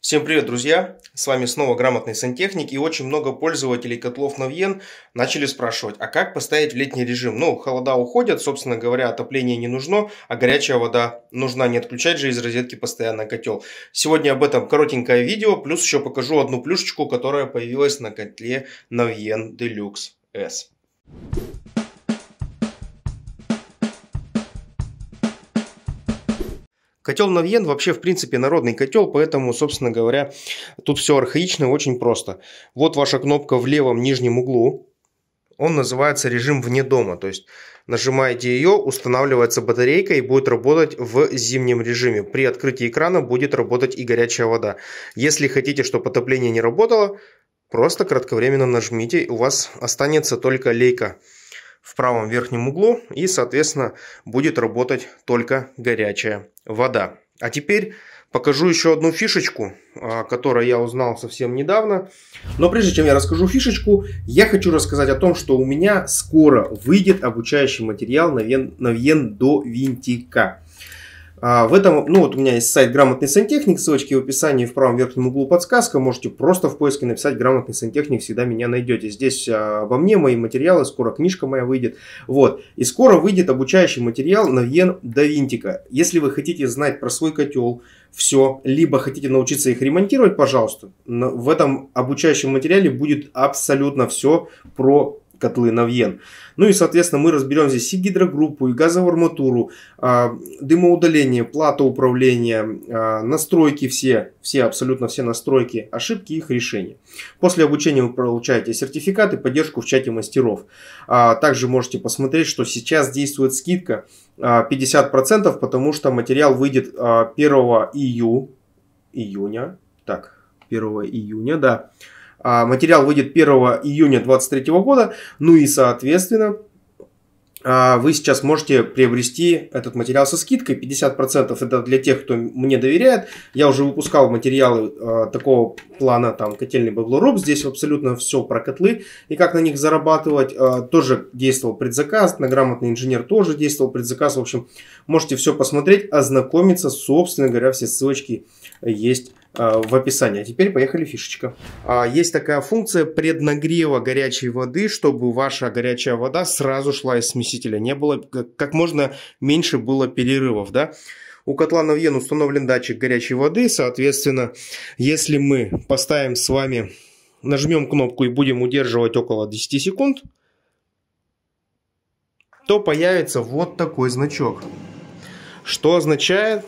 Всем привет, друзья! С вами снова Грамотный сантехник, и очень много пользователей котлов Navien начали спрашивать, а как поставить в летний режим? Ну, холода уходят, собственно говоря, отопление не нужно, а горячая вода нужна, не отключать же из розетки постоянно котел. Сегодня об этом коротенькое видео, плюс еще покажу одну плюшечку, которая появилась на котле Navien Deluxe S. Котел Navien вообще, в принципе, народный котел, поэтому, собственно говоря, тут все архаично и очень просто. Вот ваша кнопка в левом нижнем углу. Он называется режим вне дома. То есть нажимаете ее, устанавливается батарейка и будет работать в зимнем режиме. При открытии экрана будет работать и горячая вода. Если хотите, чтобы отопление не работало, просто кратковременно нажмите. У вас останется только лейка в правом верхнем углу, и, соответственно, будет работать только горячая вода. А теперь покажу еще одну фишечку, о которой я узнал совсем недавно. Но прежде чем я расскажу фишечку, я хочу рассказать о том, что у меня скоро выйдет обучающий материал Navien до винтика. В этом, вот у меня есть сайт «Грамотный сантехник», ссылочки в описании, в правом верхнем углу подсказка, можете просто в поиске написать «Грамотный сантехник», всегда меня найдете. Здесь обо мне, мои материалы, скоро книжка моя выйдет. Вот. И скоро выйдет обучающий материал Navien до винтика. Если вы хотите знать про свой котел, все, либо хотите научиться их ремонтировать, пожалуйста, в этом обучающем материале будет абсолютно все про котлы Navien. Ну и, соответственно, мы разберем здесь и гидрогруппу, и газовую арматуру, дымоудаление, плата управления, настройки все, абсолютно все настройки, ошибки и их решения. После обучения вы получаете сертификаты, поддержку в чате мастеров. Также можете посмотреть, что сейчас действует скидка 50%, потому что материал выйдет 1 июня, да. Материал выйдет 1 июня 2023 года, ну и, соответственно, вы сейчас можете приобрести этот материал со скидкой 50%. Это для тех, кто мне доверяет. Я уже выпускал материалы такого плана, там, котельный баблороб. Здесь абсолютно все про котлы и как на них зарабатывать. Тоже действовал предзаказ, на «Грамотный инженер» тоже действовал предзаказ. В общем, можете все посмотреть, ознакомиться. Собственно говоря, все ссылочки есть в описании. А теперь поехали фишечка. Есть такая функция преднагрева горячей воды, чтобы ваша горячая вода сразу шла из смесителя. Не было, как можно меньше было перерывов, да? У котла Navien установлен датчик горячей воды. Соответственно, если мы поставим с вами, нажмем кнопку и будем удерживать около 10 секунд, то появится вот такой значок. Что означает,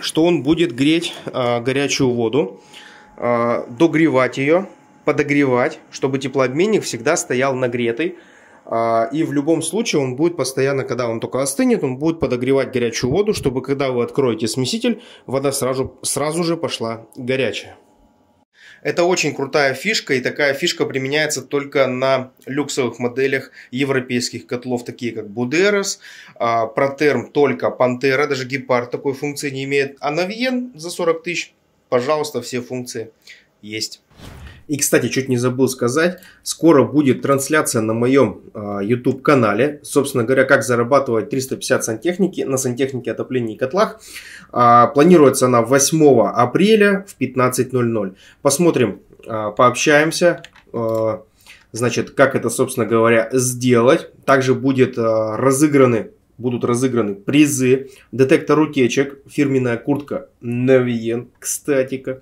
что он будет греть горячую воду, догревать ее, подогревать, чтобы теплообменник всегда стоял нагретый. И в любом случае он будет постоянно, когда он только остынет, он будет подогревать горячую воду, чтобы когда вы откроете смеситель, вода сразу же пошла горячая. Это очень крутая фишка, и такая фишка применяется только на люксовых моделях европейских котлов, такие как Buderus, Протерм, только Пантера, даже Гепард такой функции не имеет. А Navien за 40 тысяч, пожалуйста, все функции есть. И, кстати, чуть не забыл сказать, скоро будет трансляция на моем YouTube-канале. Собственно говоря, как зарабатывать 350 сантехники на сантехнике, отоплении и котлах. Планируется она 8 апреля в 15:00. Посмотрим, пообщаемся, значит, как это, собственно говоря, сделать. Также будут разыграны призы, детектор утечек, фирменная куртка Navien, кстати-ка,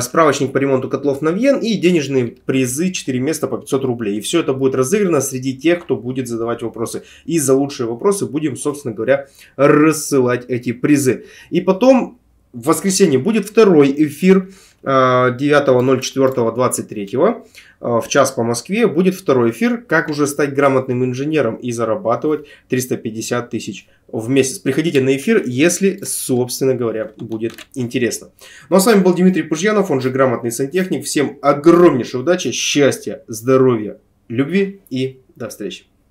справочник по ремонту котлов Navien и денежные призы, 4 места по 500 рублей. И все это будет разыграно среди тех, кто будет задавать вопросы. И за лучшие вопросы будем, собственно говоря, рассылать эти призы. И потом в воскресенье будет второй эфир. 9.04.23 в час по Москве будет второй эфир, как уже стать грамотным инженером и зарабатывать 350 тысяч в месяц. Приходите на эфир, если, собственно говоря, будет интересно. Ну а с вами был Дмитрий Пыжьянов, он же Грамотный сантехник. Всем огромнейшей удачи, счастья, здоровья, любви и до встречи.